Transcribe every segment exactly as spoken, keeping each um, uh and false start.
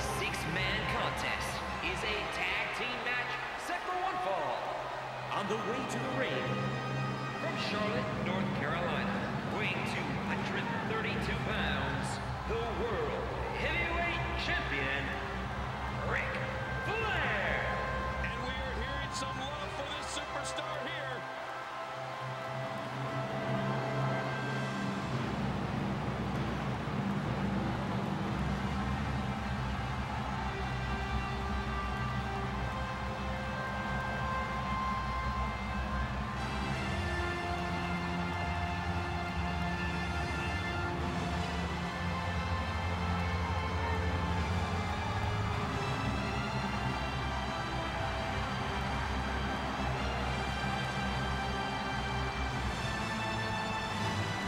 six-man contest is a tag team match set for one fall. On the way to the ring, from Charlotte, North Carolina, weighing two hundred thirty-two pounds, the World Heavyweight Champion, Ric Flair. And we are hearing some love for this superstar here. His partners from Death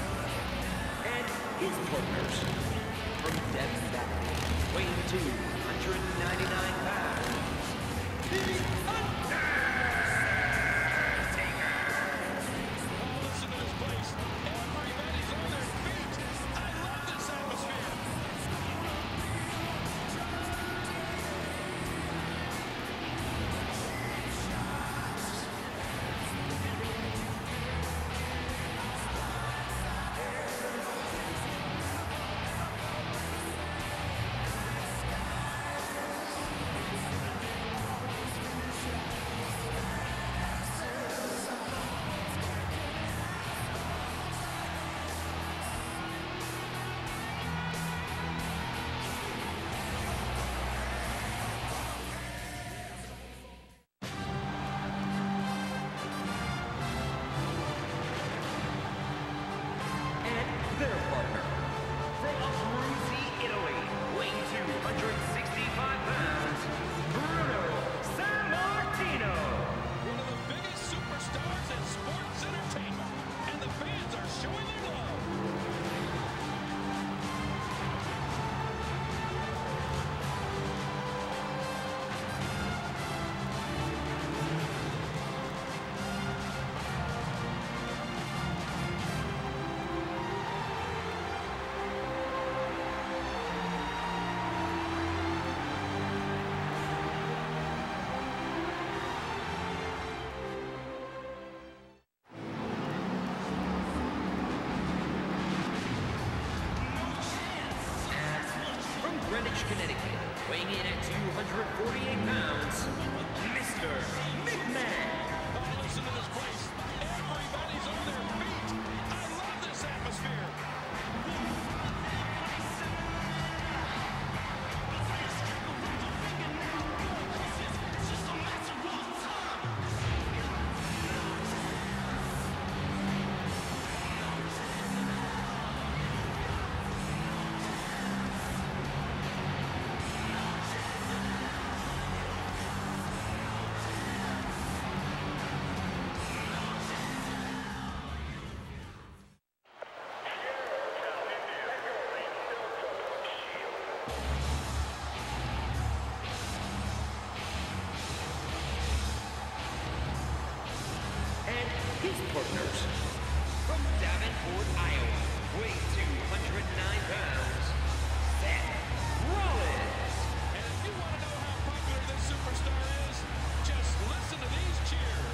Valley, weighing two hundred ninety-nine pounds, The Undertaker! Oh, listen to this place. Everybody's on their feet. I love this atmosphere. Connecticut, weighing in at two hundred forty-eight pounds, Mister McMahon. Oh, listen to this place. Everybody's on their feet. I love this atmosphere. His partners from Davenport, Iowa, weighing two hundred nine pounds, Seth Rollins. And if you want to know how popular this superstar is, just listen to these cheers.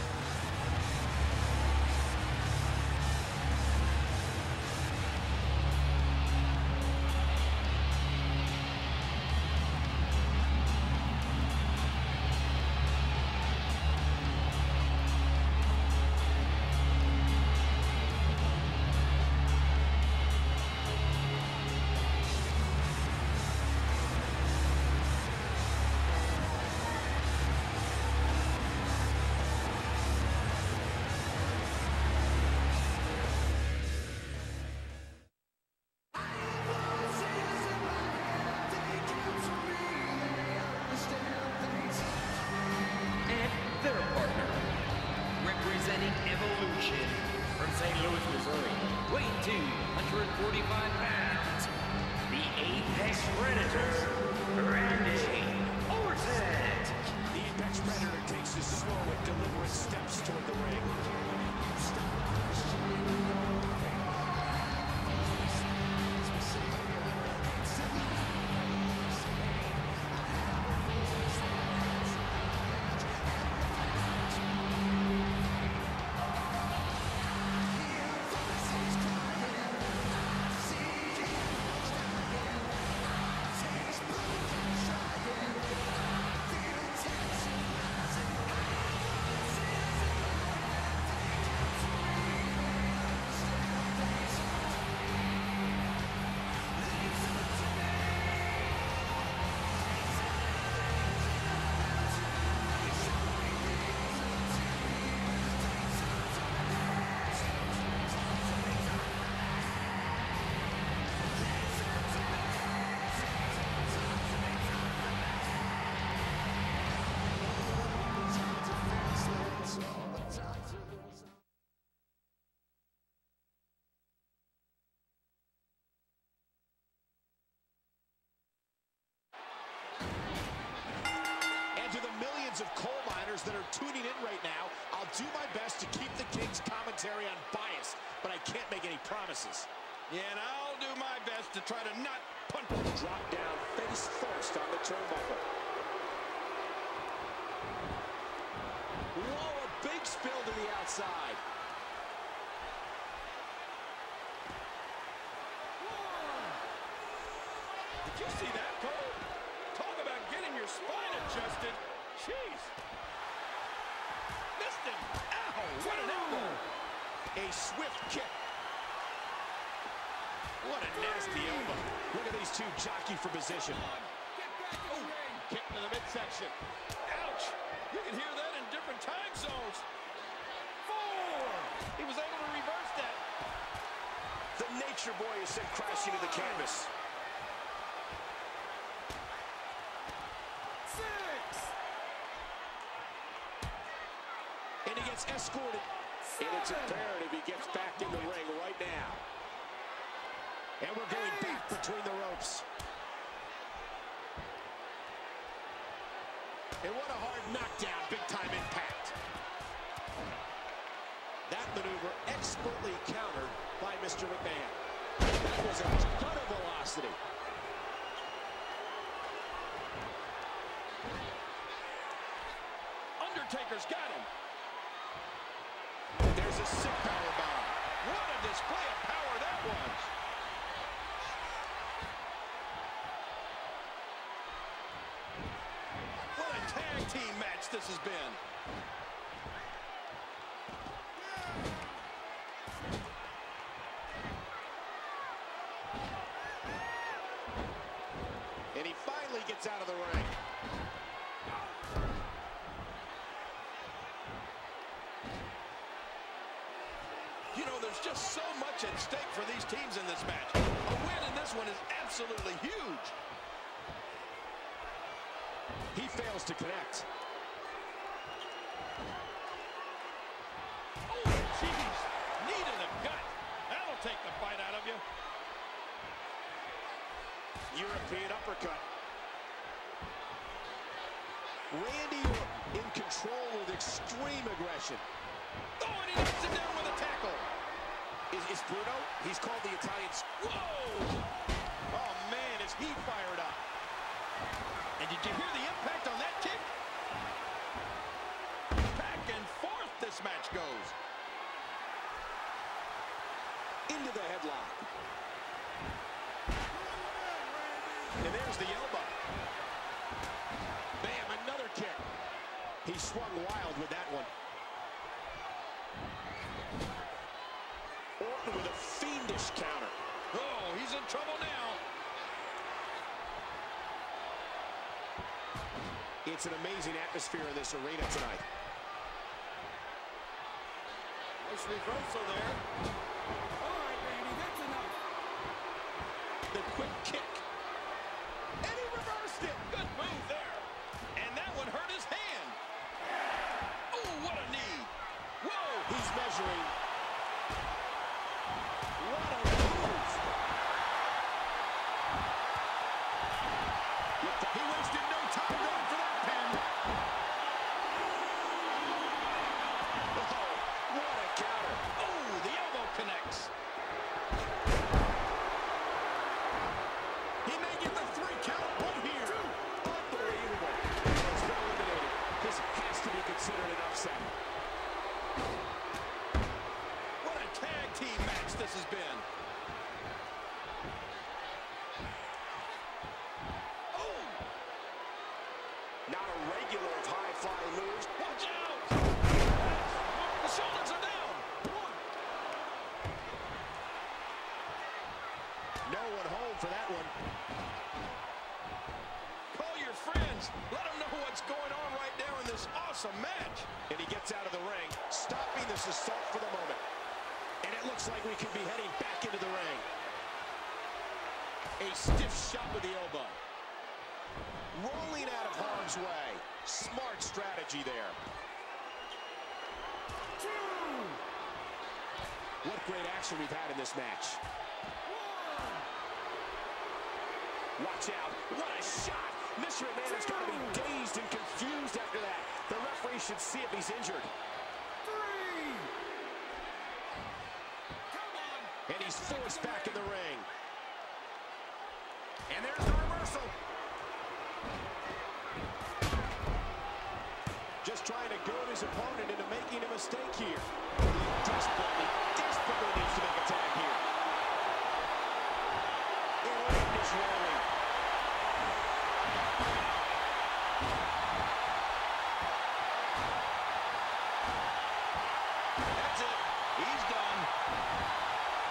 From Saint Louis, Missouri, weighing two hundred forty-five pounds, the Apex Predator, Randy Orton. Each predator takes his slow and deliberate steps toward the ring. Of coal miners that are tuning in right now, I'll do my best to keep the King's commentary unbiased, but I can't make any promises. Yeah, and I'll do my best to try to not punt. Drop down face first on the turnbuckle. Whoa, a big spill to the outside. Whoa. Did you see that, Cole? Talk about getting your spine adjusted. Jeez. Missed him. Ow, what an elbow. A swift kick. What a nasty elbow. Look at these two jockey for position. Get back in the ring. Kick to the midsection. Ouch. You can hear that in different time zones. Four. He was able to reverse that. The Nature Boy is sent crashing to the canvas. He gets escorted. Seven. And it's imperative he gets back in the ring right now. And we're going Eight. back between the ropes. And what a hard knockdown, big-time impact. That maneuver expertly countered by Mister McMahon. That was a ton of velocity. Undertaker's got him. There's a sick power bomb. What a display of power that was. What a tag team match this has been. And he finally gets out of the ring. There's just so much at stake for these teams in this match. A win in this one is absolutely huge. He fails to connect. Oh, jeez. Knee to the gut. That'll take the fight out of you. European uppercut. Randy Orton in control with extreme aggression. Oh, and he knocks him down with a tackle. Is, is Bruno? He's called the Italians. Whoa! Oh, man, is he fired up. And did you hear the impact on that kick? Back and forth this match goes. Into the headlock. And there's the elbow. Bam, another kick. He swung wild with that one. Orton with a fiendish counter. Oh, he's in trouble now. It's an amazing atmosphere in this arena tonight. Nice reversal there. All right, Randy, that's enough. The quick kick. And he reversed it. Good move there. And that one hurt his hand. Oh, what a knee. Whoa, he's measuring. What a move! He wasted no time going for that pin. team match this has been. Oh! Not a regular of high-flying moves. Watch out! The shoulders are down. One. No one home for that one. Call your friends. Let them know what's going on right now in this awesome match. And he gets out of the ring, stopping this assault for the moment. And it looks like we could be heading back into the ring. A stiff shot with the elbow. Rolling out of harm's way. Smart strategy there. Two. What great action we've had in this match. One. Watch out. What a shot. Mister McMahon is going to be dazed and confused after that. The referee should see if he's injured. And he's forced back in the ring. And there's the reversal. Just trying to goad his opponent into making a mistake here. Desperately, desperately needs to make a tag here. And Orton is rolling. That's it. He's done.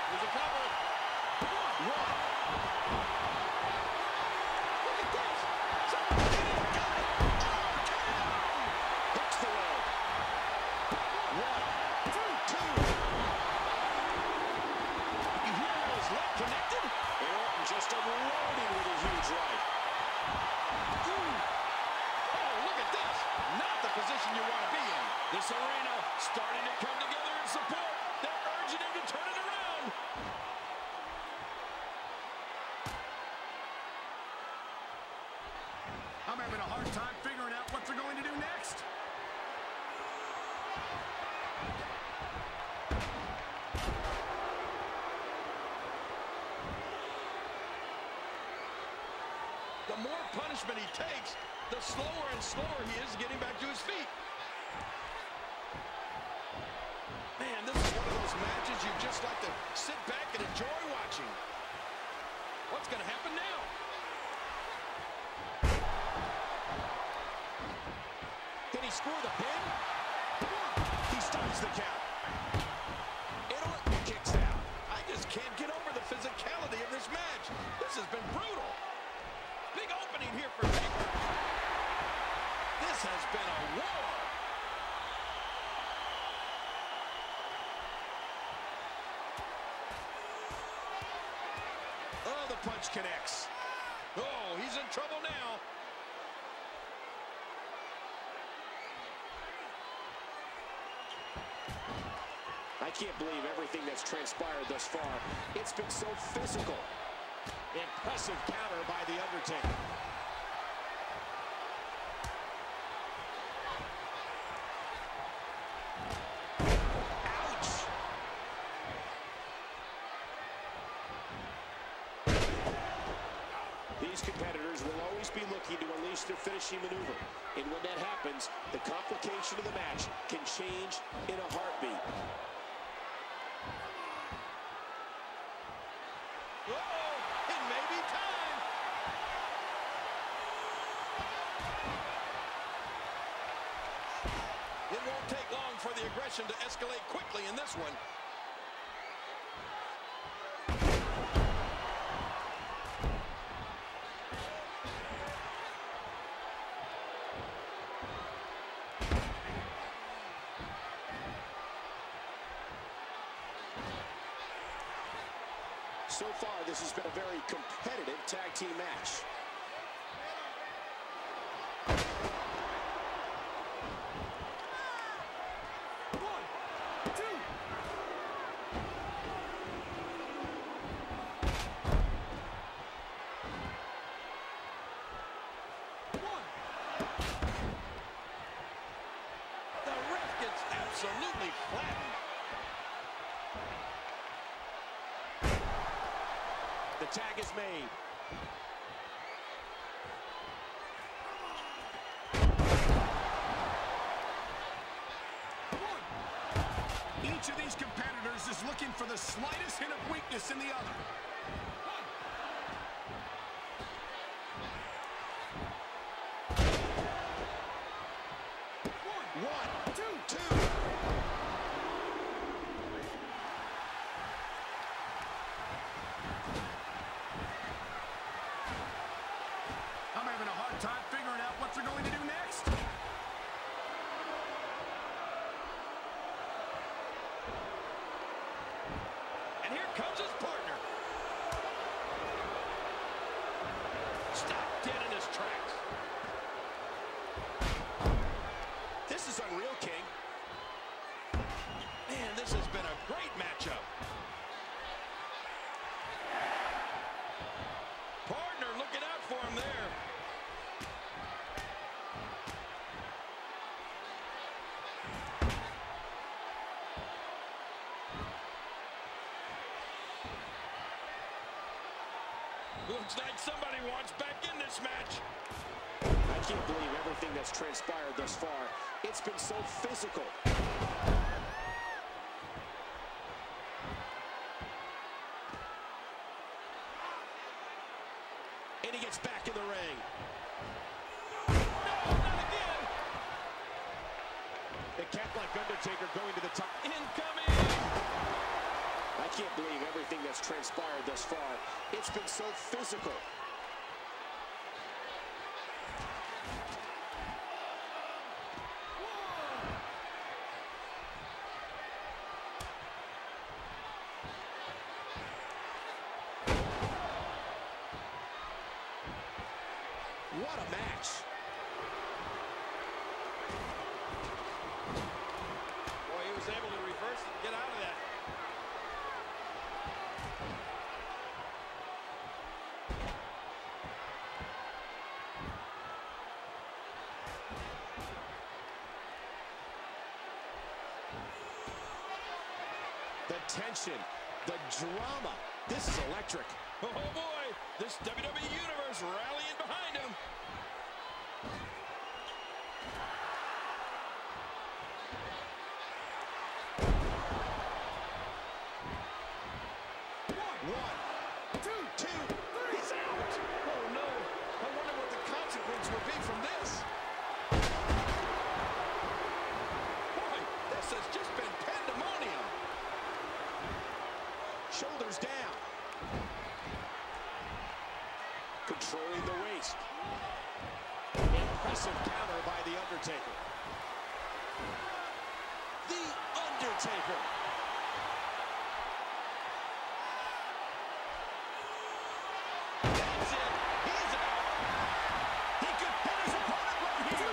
There's a cover. One. Look at this. Somebody did it. Got it. Touchdown. Hits the road. One. Two. You hear his left connected? And Orton just unloading with a huge right. Ooh. Oh, look at this. Not the position you want to be in. This arena starting to come together in support. They're urging him to turn it around. I'm having a hard time figuring out what they're going to do next. The more punishment he takes, the slower and slower he is getting back to his feet. Man, this is one of those matches you just like to sit back and enjoy watching. What's going to happen now? Did he score the pin? He stops the count. And Orton kicks out. I just can't get over the physicality of this match. This has been brutal. Big opening here for Taker. This has been a war. Oh, the punch connects. Oh, he's in trouble now. I can't believe everything that's transpired thus far. It's been so physical. Impressive counter by The Undertaker. These competitors will always be looking to unleash their finishing maneuver. And when that happens, the complication of the match can change in a heartbeat. Uh-oh, it may be time. It won't take long for the aggression to escalate quickly in this one. So far, this has been a very competitive tag team match. One, two. One. The ref gets absolutely flattened. The tag is made. One. Each each of these competitors is looking for the slightest hint of weakness in the other. One, two, two. I'm having a hard time figuring out what they're going to do next. And here comes his partner. Stopped dead in his tracks. This is unreal, King. Man, this has been a great matchup. Partner looking out for him there. Looks like somebody wants back in this match. I can't believe everything that's transpired thus far. It's been so physical. And he gets back in the ring. No, not again. The cat-like Undertaker going to the top. Incoming! I can't believe everything that's transpired thus far. It's been so physical. What a match. Boy, he was able to reverse it and get out of that. The tension, the drama, this is electric. Oh, oh boy, this W W E Universe rallying behind him. One, two, two, three, he's out. Oh no, I wonder what the consequence would be from this. Boy, this has just been pandemonium. Shoulders down. Controlling the waist. Impressive counter by The Undertaker. The Undertaker. That's it. He's out. He could pin his opponent right here. Two,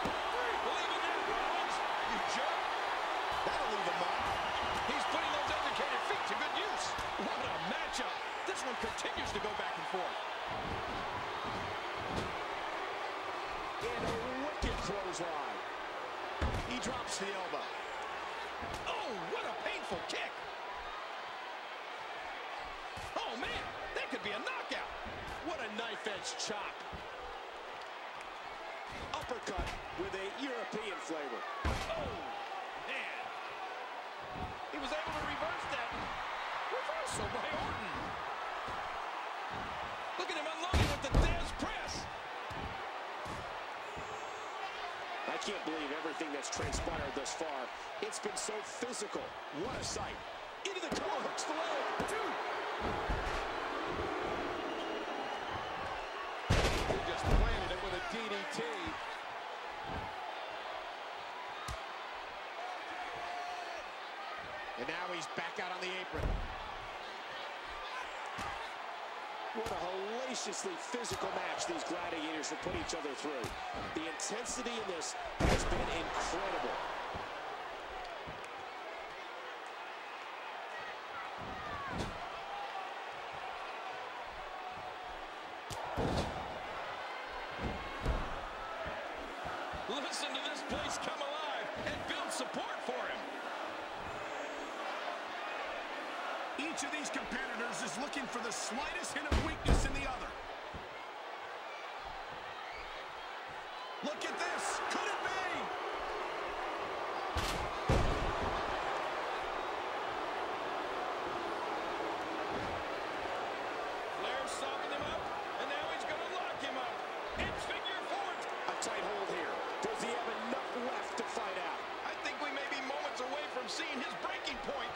three. Believe in that, Rollins. You jerk. That'll leave him on. He's putting those educated feet to good use. What a matchup. This one continues to go back and forth. And a wicked clothesline. He drops the elbow. Oh, what a painful kick. Oh, man, that could be a knockout. What a knife-edge chop. Uppercut with a European flavor. Oh. He was able to reverse that. Reversal by Orton. Look at him unloading with the Dez press. I can't believe everything that's transpired thus far. It's been so physical. What a sight. Into the corner. Hooks the leg. Two. He just planted it with a D D T. And now he's back out on the apron. What a hellaciously physical match these gladiators have put each other through. The intensity in this has been incredible. Listen to this place come alive and build support for him. Each of these competitors is looking for the slightest hint of weakness in the other. Look at this. Could it be? breaking point.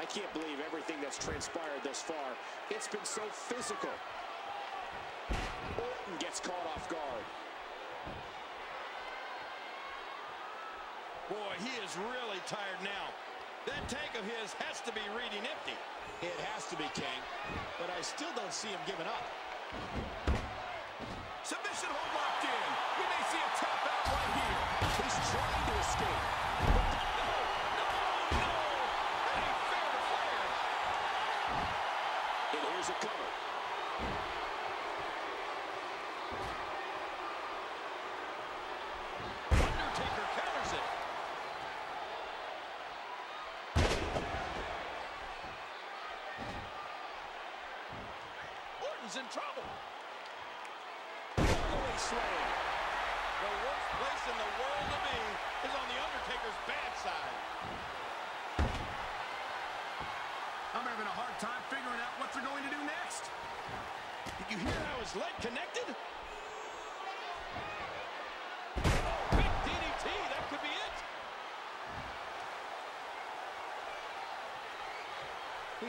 I can't believe everything that's transpired thus far. It's been so physical. Orton gets caught off guard. Boy, he is really tired now. That tank of his has to be reading empty. It has to be, King. But I still don't see him giving up. Submission hold locked in. We may see a tap out right here. He's trying to escape. But no, no, no. That ain't fair to fire. And here's a cover. Undertaker counters it. Orton's in trouble. Slam. The worst place in the world to be is on The Undertaker's bad side. I'm having a hard time figuring out what they're going to do next. Did you hear how his leg connected? Oh, big D D T, that could be it.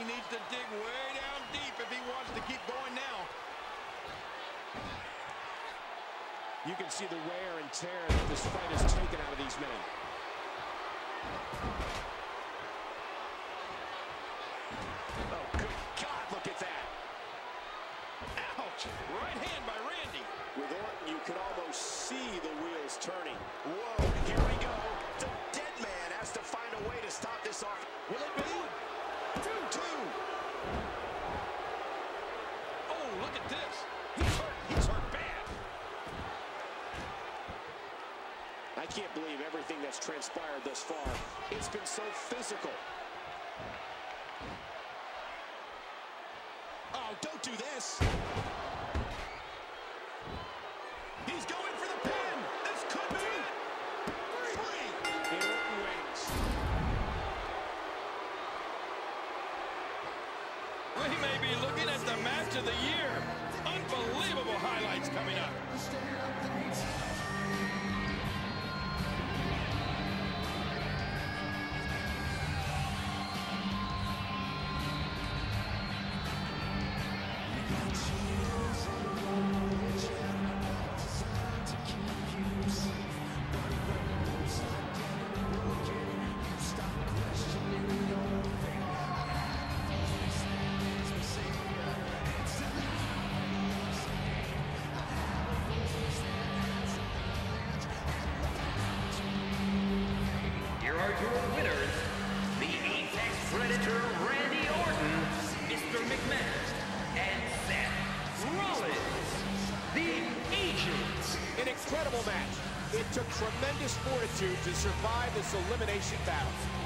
He needs to dig way down deep if he wants to keep going now. You can see the wear and tear that this fight has taken out of these men. Oh, good God, look at that. Ouch, right hand by Randy. With Orton, you could almost see the wheels turning. Whoa, here we go. The dead man has to find a way to stop this off. Will it be? Two, two. Oh, look at this. He's hurt, he's hurt bad. I can't believe everything that's transpired thus far. It's been so physical. Oh, don't do this. He's going for the pin. This could be it. Three. And Orton wins. We may be looking at the match of the year. Unbelievable highlights coming up. Incredible match. It took tremendous fortitude to survive this elimination battle.